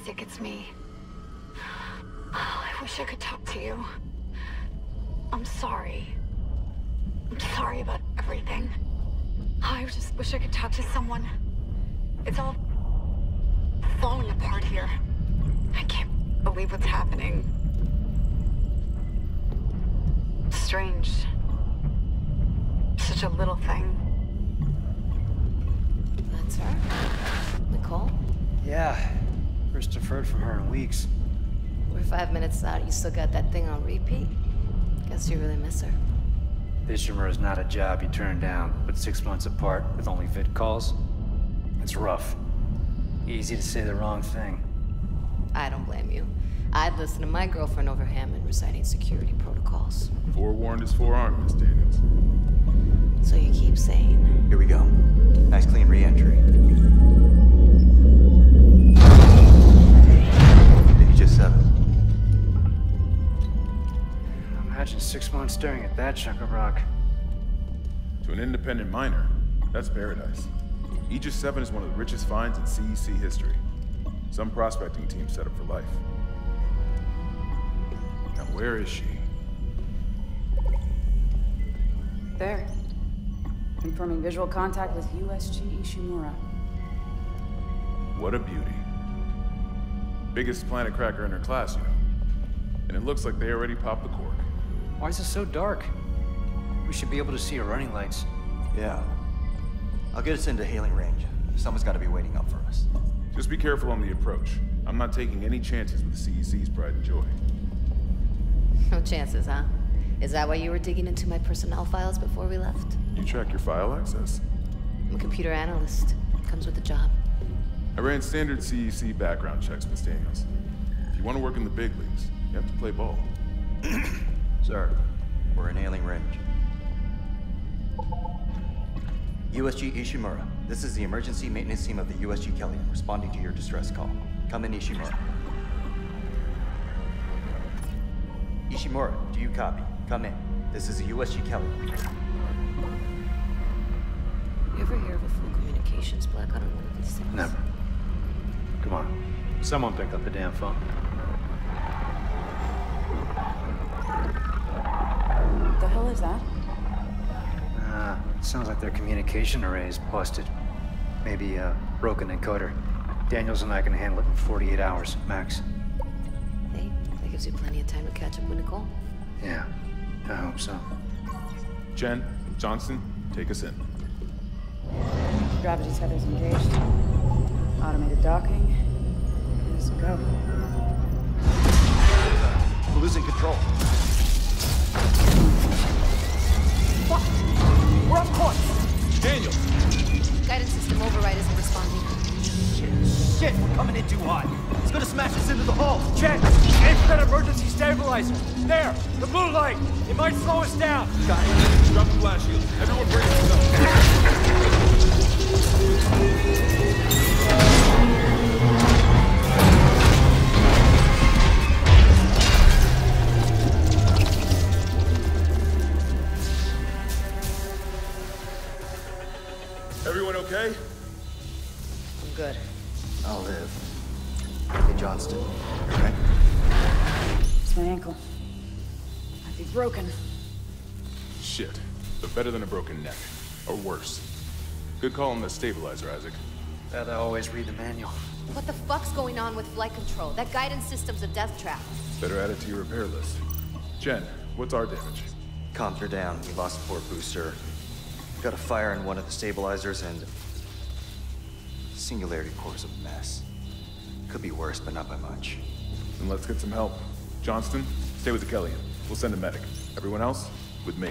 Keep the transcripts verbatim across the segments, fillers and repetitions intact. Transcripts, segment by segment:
Isaac, it's me. Oh, I wish I could talk to you. I'm sorry. I'm sorry about everything. I just wish I could talk to someone. It's all falling apart here. I can't believe what's happening. It's strange. Such a little thing. That's her? Nicole? Yeah. First I've heard from her in weeks. We're five minutes out. You still got that thing on repeat? Guess you really miss her. Ishimura is not a job you turn down, but six months apart with only vid calls? It's rough. Easy to say the wrong thing. I don't blame you. I'd listen to my girlfriend over Hammond reciting security protocols. Forewarned is forearmed, Miss Daniels. So you keep saying. Here we go. Nice clean re-entry. Aegis seven. Imagine six months staring at that chunk of rock. To an independent miner, that's paradise. Aegis seven is one of the richest finds in C E C history. Some prospecting team set up for life. Now where is she? There. Confirming visual contact with U S G Ishimura. What a beauty. Biggest planet cracker in her class, you know. And it looks like they already popped the cork. Why is it so dark? We should be able to see her running lights. Yeah. I'll get us into hailing range. Someone's got to be waiting up for us. Just be careful on the approach. I'm not taking any chances with C E C's pride and joy. No chances, huh? Is that why you were digging into my personnel files before we left? You track your file access? I'm a computer analyst. Comes with the job. I ran standard C E C background checks, Miss Daniels. If you want to work in the big leagues, you have to play ball. Sir, we're in hailing range. U S G Ishimura, this is the emergency maintenance team of the U S G Kelly responding to your distress call. Come in, Ishimura. Ishimura, do you copy? Come in. This is the U S G Kelly. You ever hear of a full communications blackout on one of these things? Never. Come on. Someone pick up the damn phone. What the hell is that? Ah, uh, sounds like their communication array is busted. Maybe a broken encoder. Daniels and I can handle it in forty-eight hours, max. Hey, that gives you plenty of time to catch up with Nicole. Yeah, I hope so. Jen, Johnson, take us in. Gravity tethers engaged. Automated docking. Let's go. We're losing control. What? We're off course. Daniel. Guidance system override isn't responding. Shit! Shit! We're coming in too hot. It's gonna smash us into the hull. Jen, aim for that emergency stabilizer. There, the blue light. It might slow us down. Got it. Drop the flash shield. Everyone, brace yourself. Everyone okay? I'm good. I'll live. Hey, Johnston, you all right? It's my ankle. Might be broken. Shit. But better than a broken neck. Or worse. Good call on the stabilizer, Isaac. That I always read the manual. What the fuck's going on with flight control? That guidance system's a death trap. Better add it to your repair list. Jen, what's our damage? Comms are down. We lost the port booster. We got a fire in one of the stabilizers and... Singularity core's a mess. Could be worse, but not by much. Then let's get some help. Johnston, stay with the Kellyan. We'll send a medic. Everyone else, with me.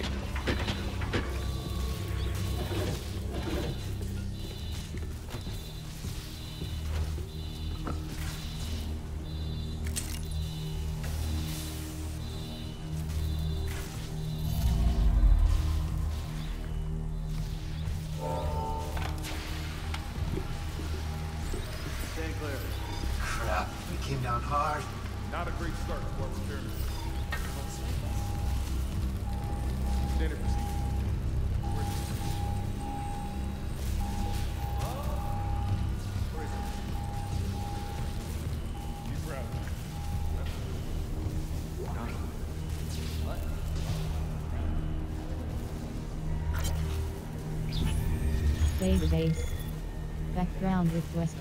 Database. Background request.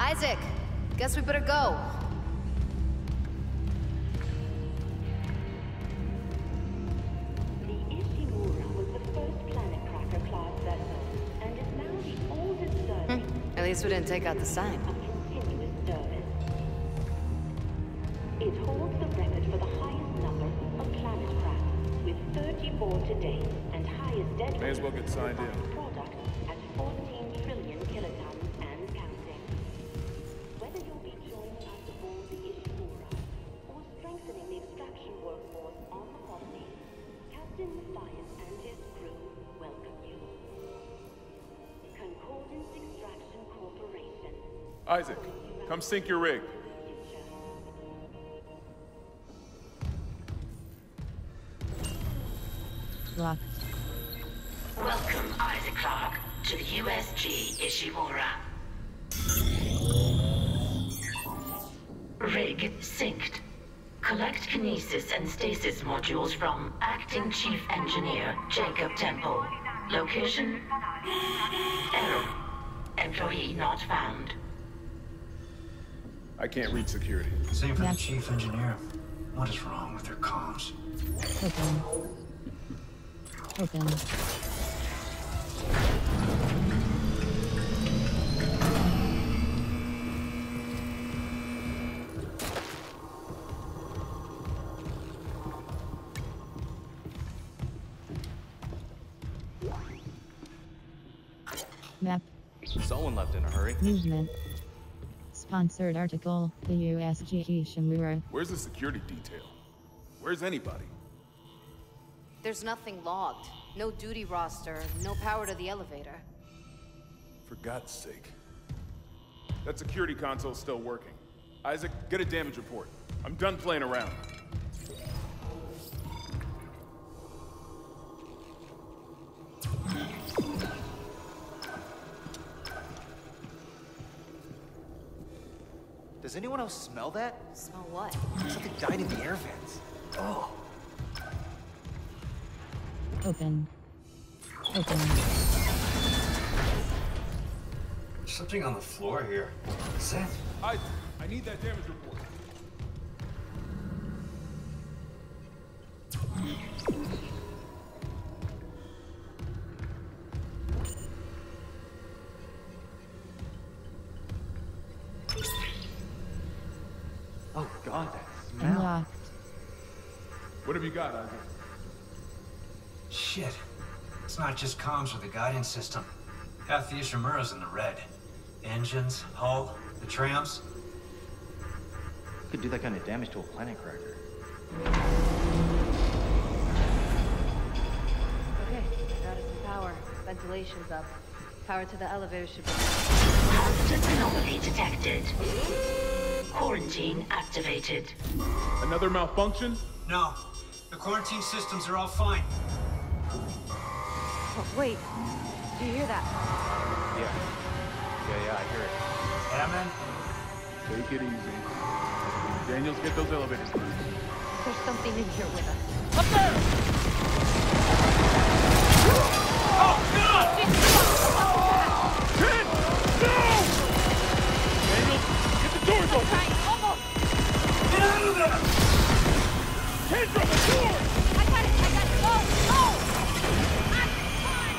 Isaac, guess we better go. The Ishimura was the first planet cracker class vessel, and is now the oldest serving. Hmm. At least we didn't take out the sign. Of continuous service. It holds the record for the highest number of planet crackers, with thirty-four today, and highest dead. May as well get signed in. Isaac, come sink your rig. Locked. Welcome, Isaac Clarke, to the U S G Ishimura. Rig synced. Collect kinesis and stasis modules from Acting Chief Engineer Jacob Temple. Location? Error. Employee not found. I can't reach security. Same for the chief engineer. What is wrong with their comms? Open. Open. Map. Someone left in a hurry. Movement. Sponsored article, the U S G Ishimura. Where's the security detail? Where's anybody? There's nothing logged. No duty roster, no power to the elevator. For God's sake. That security console's still working. Isaac, get a damage report. I'm done playing around. Does anyone else smell that? Smell what? Something died in the air vents. Oh. Open. Open. There's something on the floor here. Seth? I I need that damage report. God, shit. It's not just comms with the guidance system. Half the Ishimura's in the red. Engines, hull, the trams. Could do that kind of damage to a planet cracker. Okay, got us some power. Ventilation's up. Power to the elevator should be. Constant anomaly detected. Quarantine activated. Another malfunction? No. The quarantine systems are all fine. Oh, wait. Do you hear that? Yeah. Yeah, yeah, I hear it. Yeah, man. Take it easy. Daniels, get those elevators. There's something in here with us. Up there! Oh, God! Kid! No! Daniels, get the doors open! Right. Get out of there! Head from the door! I got it, I got it! Oh, oh! I'm fine!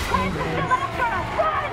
Where's the little girl?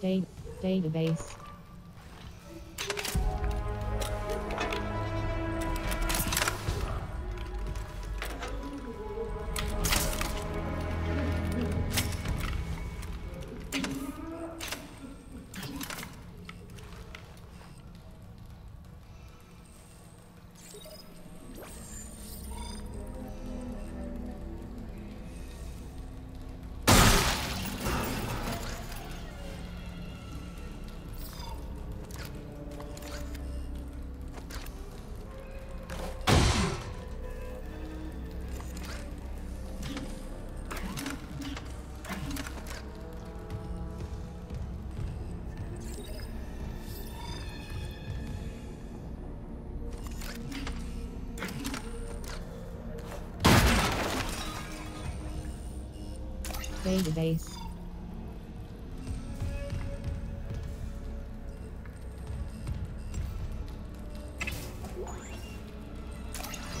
Data database.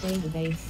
Database. Database. Database.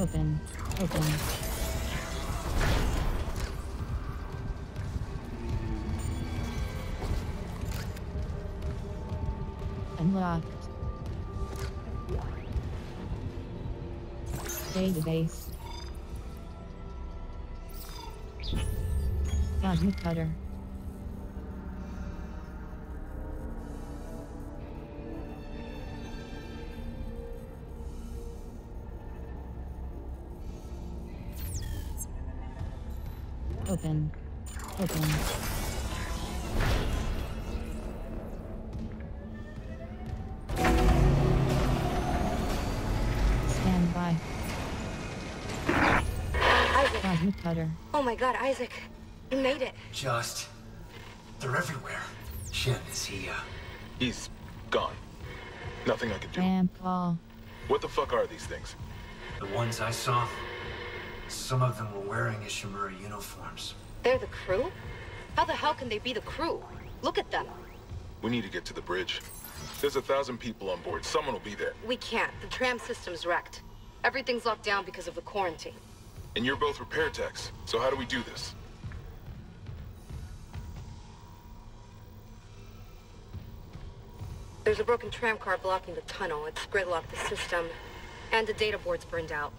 Open, open. Unlocked. Database. Cosmic Cutter. Open. Open. Stand by. Isaac. Cosmic Cutter. Oh my god, Isaac. You made it. Just. They're everywhere. Jim, is he, uh... He's gone. Nothing I can do. And Paul. What the fuck are these things? The ones I saw. Some of them were wearing Ishimura uniforms. They're the crew? How the hell can they be the crew? Look at them. We need to get to the bridge. There's a thousand people on board. Someone will be there. We can't. The tram system's wrecked. Everything's locked down because of the quarantine. And you're both repair techs, so how do we do this? There's a broken tram car blocking the tunnel. It's gridlocked the system, and the data board's burned out.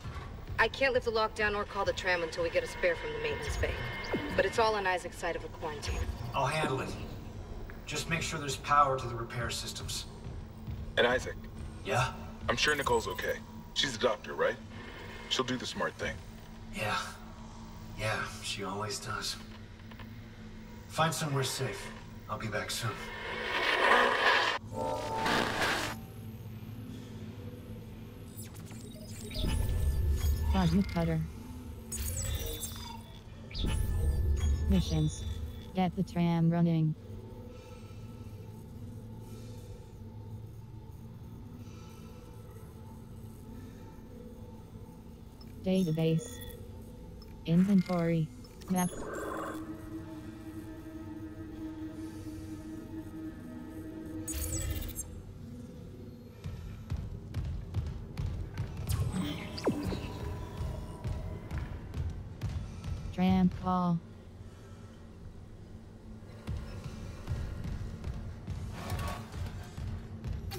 I can't lift the lockdown or call the tram until we get a spare from the maintenance bay. But it's all on Isaac's side of the quarantine. I'll handle it. Just make sure there's power to the repair systems. And Isaac? Yeah? I'm sure Nicole's okay. She's a doctor, right? She'll do the smart thing. Yeah. Yeah, she always does. Find somewhere safe. I'll be back soon. Cosmic Cutter. Missions. Get the tram running. Database. Inventory. Map. Tram call.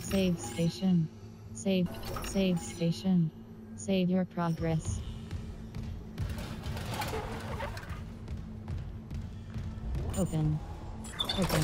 Save station. Save, save station. Save your progress. Open. Open.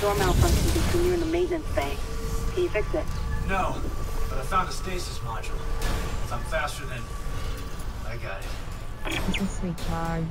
Door malfunction between you and the maintenance bay. Can you fix it? No, but I found a stasis module. If I'm faster than... I got it. Just recharge.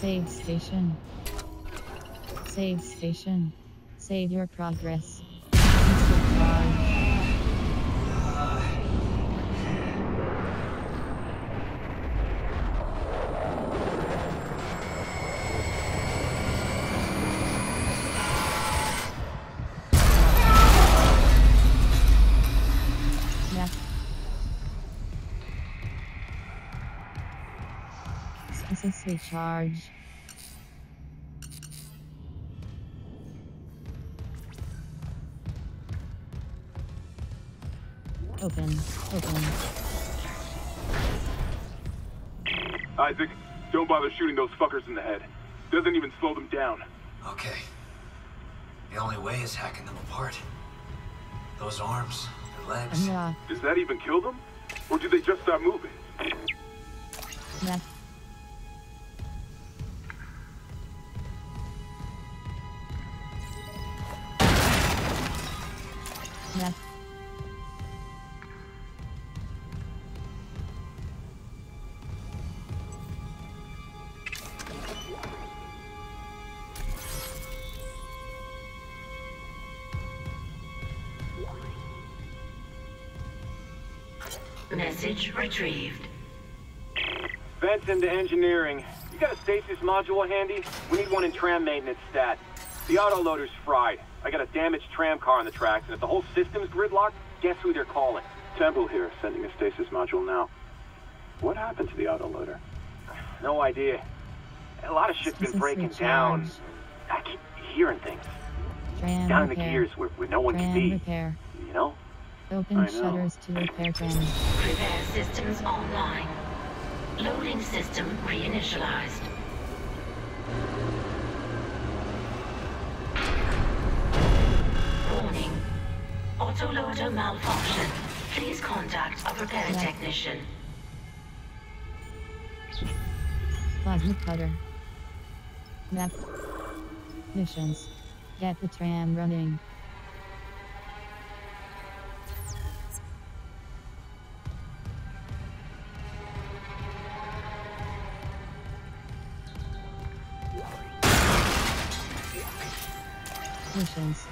Save station. Save station. Save your progress. Stasis recharge. Open, open. Isaac, don't bother shooting those fuckers in the head. Doesn't even slow them down. Okay. The only way is hacking them apart. Those arms, their legs. Yeah. Does that even kill them? Or do they just stop moving? Yeah. Yeah. Message retrieved. Vents into engineering. You got a stasis module handy? We need one in tram maintenance stat. The autoloader's fried. I got a damaged tram car on the tracks, and if the whole system's gridlocked, guess who they're calling? Temple here, sending a stasis module now. What happened to the autoloader? No idea. A lot of shit's been breaking down. I keep hearing things. Tram down repair. In the gears where, where no one tram can be. Repair. You know? Open I shutters know. To repair tram. Repair systems online. Loading system reinitialized. Warning. Autoloader malfunction. Please contact a repair yeah. technician. Cosmic Cutter. Map. Missions. Get the tram running. Missions.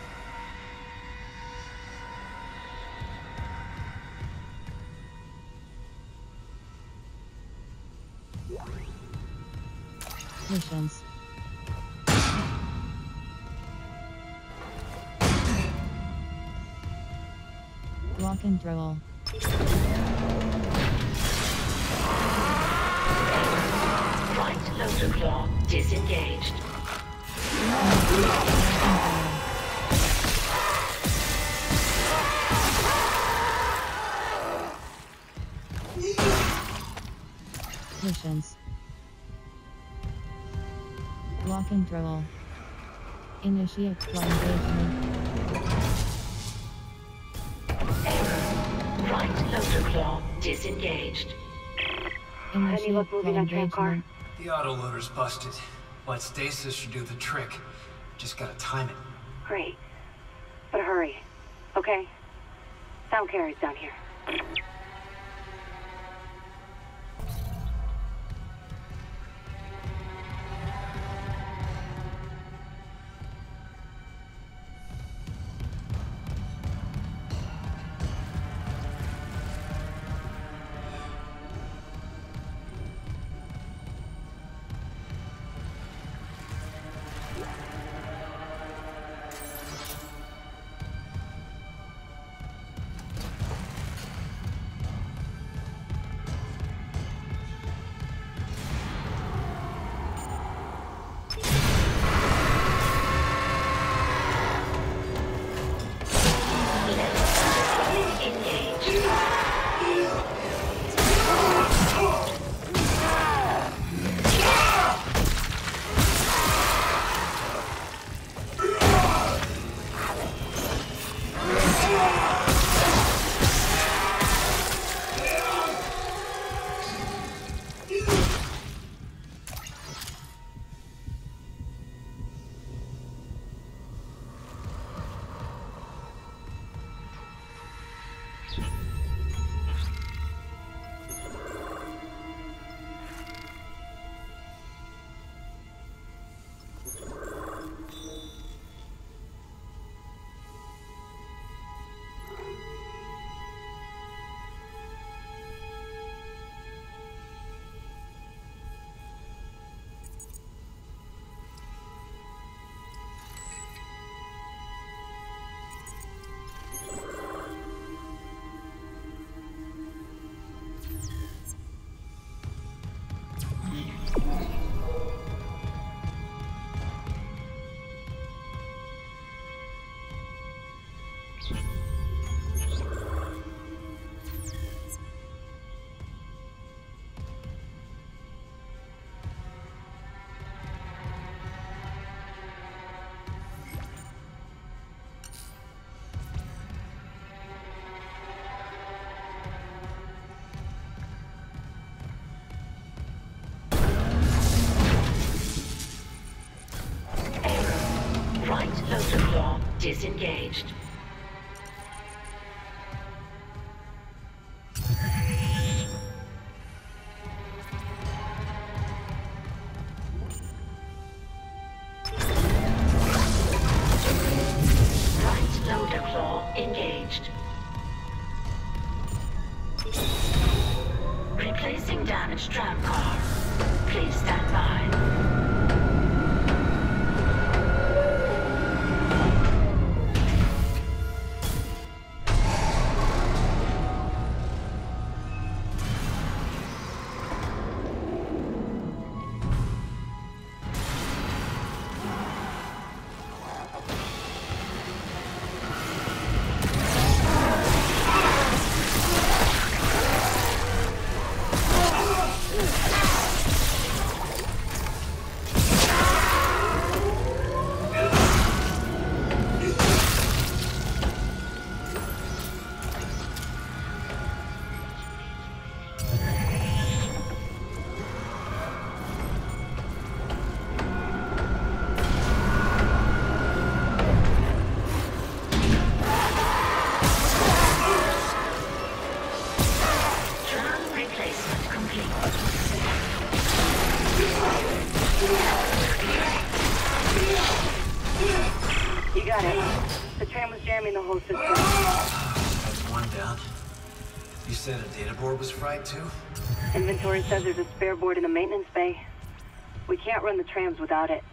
Missions. Lock and roll. Right loader claw disengaged. Missions. Lock and roll. Initiate flight engagement. Error. Right loader claw disengaged. Initiate any luck moving that tram car? The autoloader's busted. Let stasis should do the trick. Just gotta time it. Great. But hurry. Okay? Sound carrier's down here. Disengaged. Right loader claw engaged. Replacing damaged tram car. Please stand by. jamming the whole system. That's one down. You said a data board was fried too? Inventory says there's a spare board in the maintenance bay. We can't run the trams without it.